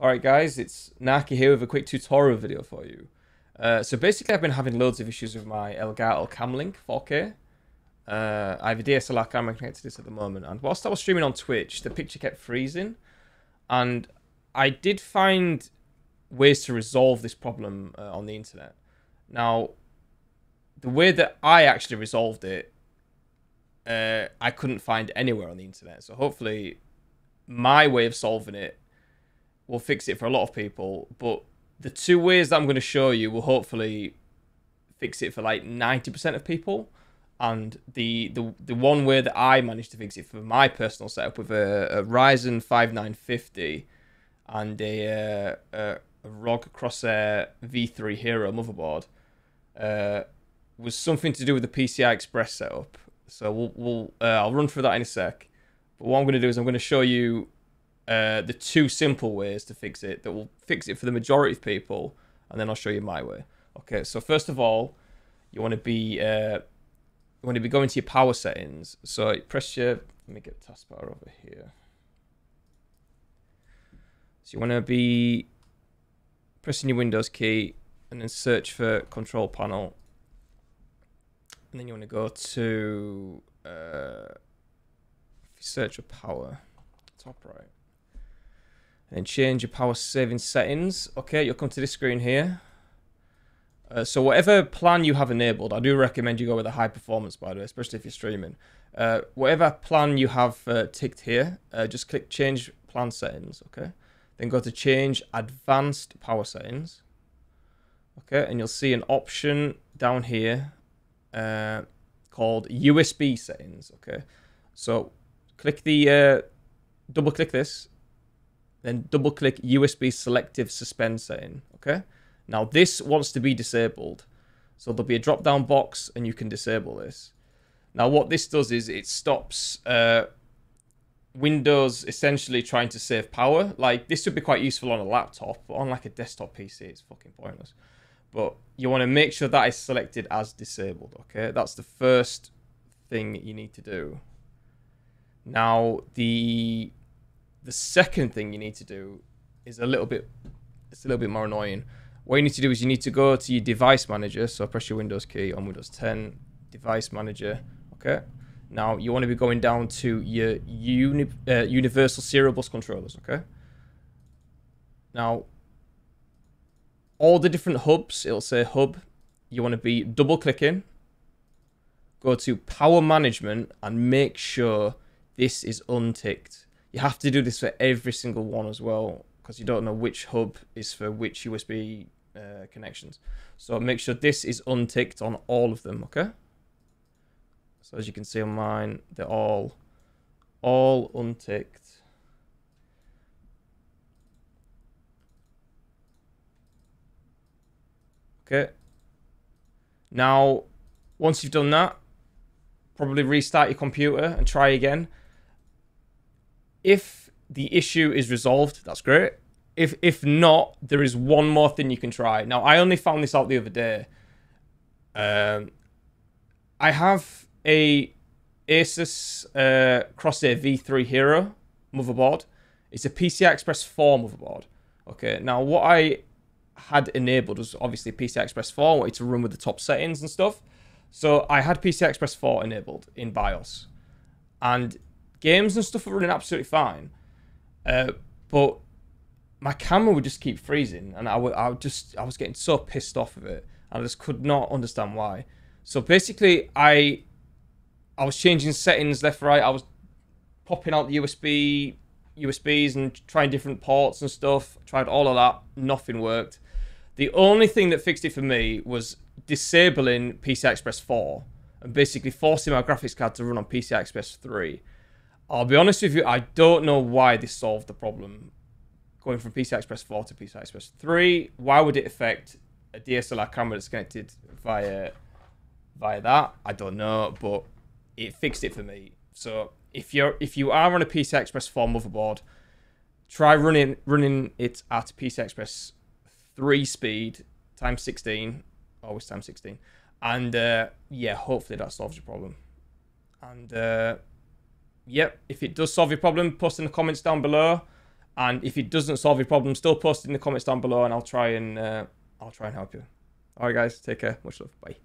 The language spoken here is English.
Alright guys, it's Naki here with a quick tutorial video for you. So basically I've been having loads of issues with my Elgato Cam Link 4K. I have a DSLR camera connected to this at the moment, and whilst I was streaming on Twitch, the picture kept freezing. And I did find ways to resolve this problem on the internet. Now, the way that I actually resolved it, I couldn't find anywhere on the internet. So hopefully my way of solving it will fix it for a lot of people, but the two ways that I'm going to show you will hopefully fix it for like 90% of people, and the one way that I managed to fix it for my personal setup with a Ryzen 5950 and a ROG Crosshair V3 Hero motherboard was something to do with the PCI Express setup. So I'll run through that in a sec, but what I'm going to do is I'm going to show you the two simple ways to fix it that will fix it for the majority of people, and then I'll show you my way. Okay, so first of all, you want to be going to your power settings. So press your, let me get the taskbar over here. So you want to be pressing your Windows key and then search for control panel, and then you want to go to search for power, top right. And change your power saving settings. Okay, you'll come to this screen here. So whatever plan you have enabled, I do recommend you go with a high performance, by the way, especially if you're streaming. Whatever plan you have ticked here, just click change plan settings, okay? Then go to change advanced power settings. Okay, and you'll see an option down here called USB settings, okay? So click the, double click this. Then double click USB selective suspend setting, okay? Now this wants to be disabled. So there'll be a drop down box and you can disable this. Now what this does is it stops Windows essentially trying to save power. Like this would be quite useful on a laptop, but on like a desktop PC, it's fucking pointless. But you wanna make sure that is selected as disabled, okay? That's the first thing you need to do. Now the second thing you need to do is a little bit more annoying. What you need to do is you need to go to your device manager. So press your Windows key on Windows 10, device manager. Okay. Now you want to be going down to your universal serial bus controllers. Okay. Now all the different hubs, it'll say hub. You want to be double clicking. Go to power management and make sure this is unticked. You have to do this for every single one as well, because you don't know which hub is for which USB connections. So make sure this is unticked on all of them, okay? So as you can see on mine, they're all unticked. Okay. Now, once you've done that, probably restart your computer and try again. If the issue is resolved, that's great. If not, there is one more thing you can try. Now, I only found this out the other day. I have a Asus Crosshair V3 Hero motherboard. It's a PCI Express 4 motherboard. Okay, now what I had enabled was obviously PCI Express 4. I wanted to run with the top settings and stuff. So I had PCI Express 4 enabled in BIOS. And games and stuff were running absolutely fine, but my camera would just keep freezing, and I was getting so pissed off of it, and I just could not understand why. So basically, I was changing settings left, right. I was popping out the USBs and trying different ports and stuff. I tried all of that, nothing worked. The only thing that fixed it for me was disabling PCI Express 4 and basically forcing my graphics card to run on PCI Express 3. I'll be honest with you, I don't know why this solved the problem. Going from PCI Express 4 to PCI Express 3, why would it affect a DSLR camera that's connected via that? I don't know, but it fixed it for me. So if you are on a PCI Express 4 motherboard, try running it at PCI Express 3 speed times 16, always times 16, and yeah, hopefully that solves your problem. And yep, if it does solve your problem, post in the comments down below. And if it doesn't solve your problem, still post it in the comments down below, and I'll try and help you. All right, guys, take care. Much love. Bye.